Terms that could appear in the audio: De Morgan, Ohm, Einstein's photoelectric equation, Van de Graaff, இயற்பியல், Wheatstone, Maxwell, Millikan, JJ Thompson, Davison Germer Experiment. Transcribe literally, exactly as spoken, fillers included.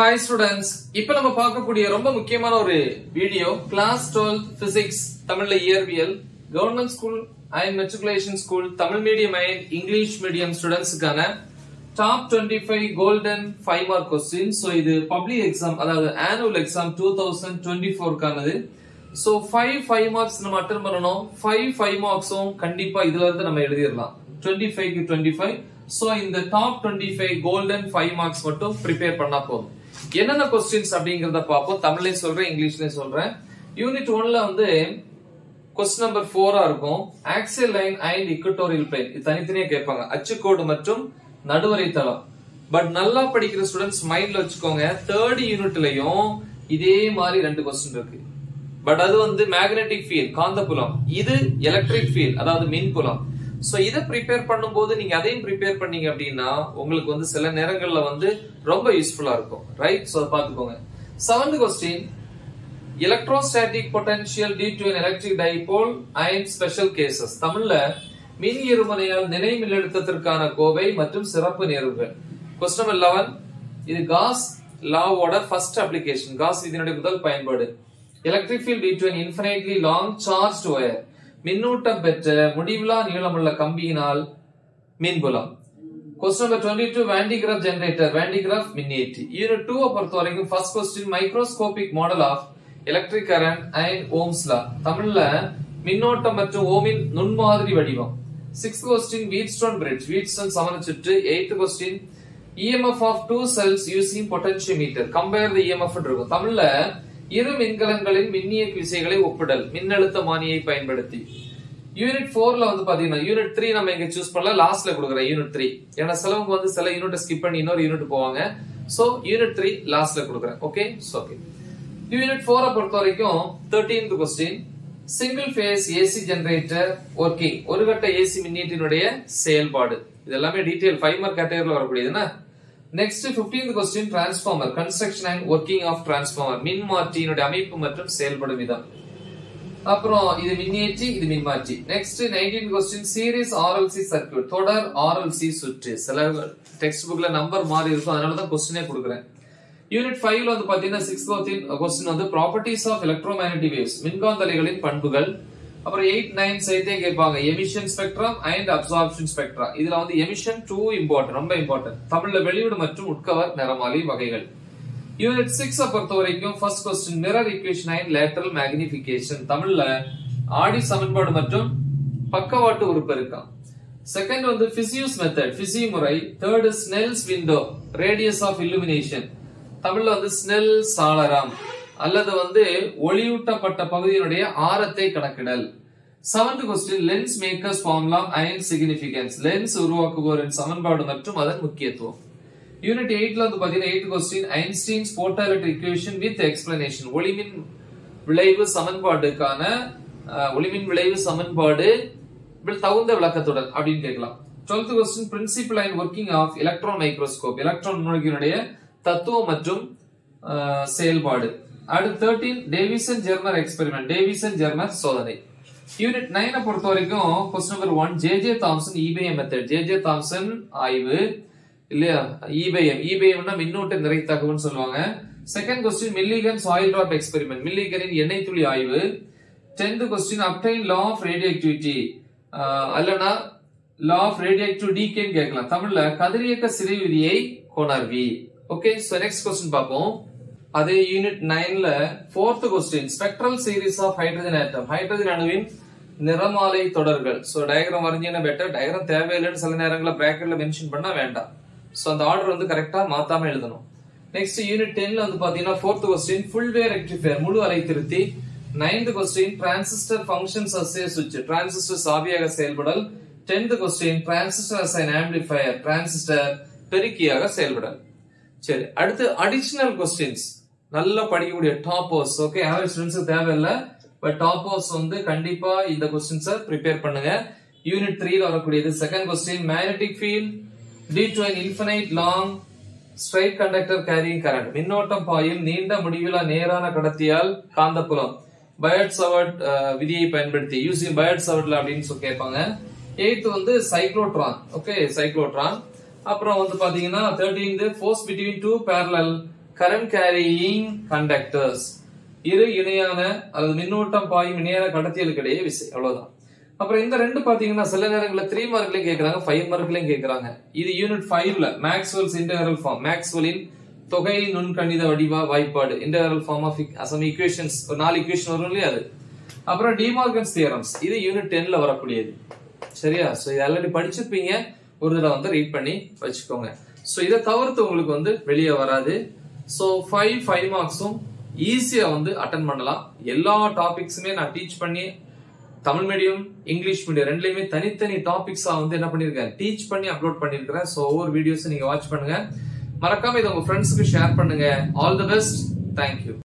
Hi students, இப்போ நம்ம பார்க்கக்கூடிய ரொம்ப முக்கியமான ஒரு வீடியோ கிளாஸ் twelve physics தமிழ்ல இயற்பியல் government school and matriculation school Tamil medium and English medium ஸ்டூடண்ட்ஸ்க்கான top twenty-five golden five mark question. So இது பப்ளிக் எக்ஸாம் அதாவது annual exam twenty twenty-four கானது. சோ five five மார்க்ஸ் நம்ம அட்டெண்ட் பண்ணனும். five five மார்க்ஸும் கண்டிப்பா இதுல இருந்து நம்ம எழுதிரலாம். twenty-five to twenty-five. So in the top twenty-five golden five marks மட்டும் prepare பண்ணா போதும். என்னென்ன क्वेश्चंस அப்படிங்கறத பாப்போம். தமிழ்லயே சொல்றேன், இங்கிலீஷ்லயே சொல்றேன். யூனிட் one ல வந்து क्वेश्चन நம்பர் four ஆ இருக்கும். Axial line and equatorial plane இது தனித்தனியா கேட்பாங்க. அச்சுக்கோடு மற்றும் நடுவரை தளம். பட் நல்லா படிக்கிற ஸ்டூடண்ட்ஸ் மைண்ட்ல வச்சுக்கோங்க, third யூனிட்லயும் இதே மாதிரி ரெண்டு क्वेश्चन இருக்கு. பட் அது வந்து மேக்னெட்டிக் ஃபீல்ட் காந்தப்புலம், இது எலக்ட்ரிக் ஃபீல்ட் அதாவது மின்புலம். சோ இத prepare பண்ணும்போது நீங்க அதையும் prepare பண்ணீங்க அப்படினா உங்களுக்கு வந்து சில நேரங்கள்ல வந்து ரொம்ப யூஸ்புல்லா இருக்கும், ரைட்? சோ பாத்துக்கோங்க. seventh question electrostatic potential due to an electric dipole and special cases. தமிழ்ல மின் இருமுனையால் நிறை மின்னழுத்தத்திற்கான கோவை மற்றும் சிறப்பு நிகழ்வுகள். क्वेश्चन eleven இது காஸ் லாவோட ஃபர்ஸ்ட் அப்ளிகேஷன், காஸ் விதியினுடைய முதல் பயன்பாடு. electric field due to an infinitely long charged wire. மின்னூட்டம் பெற்ற முடிவிலா நீளமுள்ள கம்பியினால் மின்புலம். Question number twenty-two Van de Graaff generator, Van de Graaff மின்னியற்றி. யூனிட் two பொறுத்த வரைக்கும் first question microscopic model of electric current and Ohm's law. தமிழ்ல மின்னோட்டம் மற்றும் ஓமின் நுண்மாதிரி வடிவம். sixth question Wheatstone bridge, Wheatstone சமணச்சுற்று. eighth question E M F of two cells using potentiometer, compare the E M F இருக்கும். தமிழ்ல இரு மின்கலங்களின் மின்னியக்கு விசைகளை ஒப்பிடல் மின்னழுத்தமானியை பயன்படுத்தி. யூனிட் நான்குல வந்து பாத்தீங்கன்னா யூனிட் three நம்ம இங்க சூஸ் பண்ணல, லாஸ்ட்ல கொடுக்கிறேன் யூனிட் three. ஏன்னா சிலவங்க வந்து சில யூனிட் ஸ்கிப் பண்ணி இன்னொரு யூனிட் போவாங்க. சோ யூனிட் three லாஸ்ட்ல கொடுக்கிறேன். Okay so okay. Unit four பொறுத்த வரைக்கும் thirteenth question single phase AC generator working, ஒரு கட்ட ஏசி மின்னியற்றினுடைய செயல்பாடு. இதெல்லாம் டீடைல் five மார்க் கேட்டகரியில வரக்கூடியதுனா. Next fifteenth question transformer construction and working of transformer, மின்மாற்றி னுடைய அமைப்பு மற்றும் செயல்படும் விதம். அப்புறம் இது மின்னியற்றி இது மின்மாற்றி. Next nineteenth question series R L C circuit, தொடர் R L C சுற்று. சில டெக்ஸ்ட் புக்ல நம்பர் மாறி இருக்கும், அதனால தான் क्वेश्चनே கொடுக்கிறேன். யூனிட் five ல வந்து பாத்தீங்கன்னா sixth question வந்து properties of electromagnetic waves, மின்காந்த அலைகளின் பண்புகள். அப்புறம் eight nine சேர்த்தே கேட்பாங்க, emission spectrum and absorption spectra. இதுல வந்து எமிஷன் two இம்பார்ட்டன்ட், ரொம்ப இம்பார்ட்டன்ட். தமிழ்ல வெளிவிடு மற்றும் உட்கவர் நிறமாலை வகைகள். யூனிட் six பொறுத்த வரைக்கும் first question mirror equation and lateral magnification, தமிழ்ல ஆடி சமன்பாடு மற்றும் பக்கவாட்டு உருப்பெருக்கம். செகண்ட் வந்து பிசியூஸ் மெத்தட், பிசி முறை. Third Snell's window, radius of illumination. தமிழ்ல வந்து ஸ்னெல் சாளரம் அல்லது வந்து ஒளியூட்டப்பட்ட பகுதியினுடைய ஆரத்தை கணக்கிடல். seventh question lens makers formula and significance, lens உருவாக்குவோரின் சமன்பாடு மற்றும் அதன் முக்கியத்துவம். யூனிட் eight ல வந்து பாத்தீங்கன்னா eighth question Einstein's photoelectric equation with explanation, ஒளிமின் விளைவு சமன்பாடுக்கான ஒளிமின் விளைவு சமன்பாடு தகுந்த விளக்கத்துடன் அப்படின்னு கேட்கலாம். twelfth question principle and working of electron microscope, electron நுண்ணோக்கியினுடைய தத்துவம் மற்றும் செயல்பாடு. அடுத்து thirteen Davison Germer Experiment, Davison Germer சோதனை. யூனிட் nine பொறுத்த வரைக்கும் question number one J J Thompson E B M method, J J Thompson ஆய்வு இல்லையா E B M, E B Mனா மின்னூட்ட நிறைத்தகவுன்னு சொல்லுவாங்க. second question Millikan oil drop experiment, மில்லிகனின் எண்ணெய் துளி ஆய்வு. tenth question obtain law of radioactivity அல்லனா law of radioactive decay கேட்கலாம். தமிழ்ல கதிரியக்க சிறை விதியை கொணர்வி. ஓகே சோ நெக்ஸ்ட் क्वेश्चन பாப்போம். அதே யூனிட் nine ல fourth question spectral series of hydrogen atom, hydrogen அணுவின் நிறமாலை தொடர்கள். சோ டயகிராம் வரைஞ்சீனா பெட்டர், டயகிராம் தேவையில்லைன்னு சில நேரங்கள்ல பிராக்கெட்ல மென்ஷன் பண்ண வேண்டாம். சோ அந்த ஆர்டர் வந்து கரெக்ட்டா மாத்தாம எழுதணும். நெக்ஸ்ட் யூனிட் ten ல வந்து பாத்தீங்கன்னா fourth question full wave rectifier, முழு அலை திருத்தி. ninth question transistor functions as a சுவிட்ச், டிரான்சிஸ்டர் சாவியாக செயல்படல். tenth question transistor as an amplifier, transistor பெருக்கியாக செயல்படல். சரி அடுத்து அடிஷனல் क्वेश्चंस நல்லா படிக்கக்கூடிய டாப்பர்ஸ். ஓகே அவரேஜ் ஸ்டூடண்ட்ஸ் தேவை இல்ல, பட் டாப்பர்ஸ் வந்து கண்டிப்பா இந்த क्वेश्चंस ப்ரிப்பேர் பண்ணுங்க. யூனிட் three ல வரக்கூடியது second question magnetic field due to an infinite long straight conductor carrying current, மின்னோட்டம் பாயும் நீண்ட முடிவிலா நேரான கடத்தியால் காந்தப்புலம், பயோட்-சாவர்ட் விதியை பயன்படுத்தி using பயோட்-சாவர்ட் law அப்படினு சொல்லி கேட்பாங்க. eighth வந்து சைக்ளோட்ரான், ஓகே சைக்ளோட்ரான். அப்புறம் வந்து பாத்தீங்கன்னா thirteenth force between two parallel current carrying conductors. Iru ineana, al minutum pay, minera, Katatil Kadavis, Aloda. Upper in the end parting, cylinder three mark like a five mark like a grana. Either unit five, Maxwell's integral form, Maxwell in Tokai Nun Kandi the Vadiva, Vipad, integral form of some equations, or null equation or only other. Upper De Morgan's theorems, either unit ten lover up. Sharia, so you already partition pinga, or the down the read penny, Pachkonga. So either tower to Mulukund, Velia Varade, so five, five marks. Easy on the attend mandala, yellow topics may not teach panni, Tamil medium, English medium, and limit any topics on the Napanirga, teach panni, upload panirga, so over videos and you watch panga. Marakami, the friends share panga. All the best, thank you.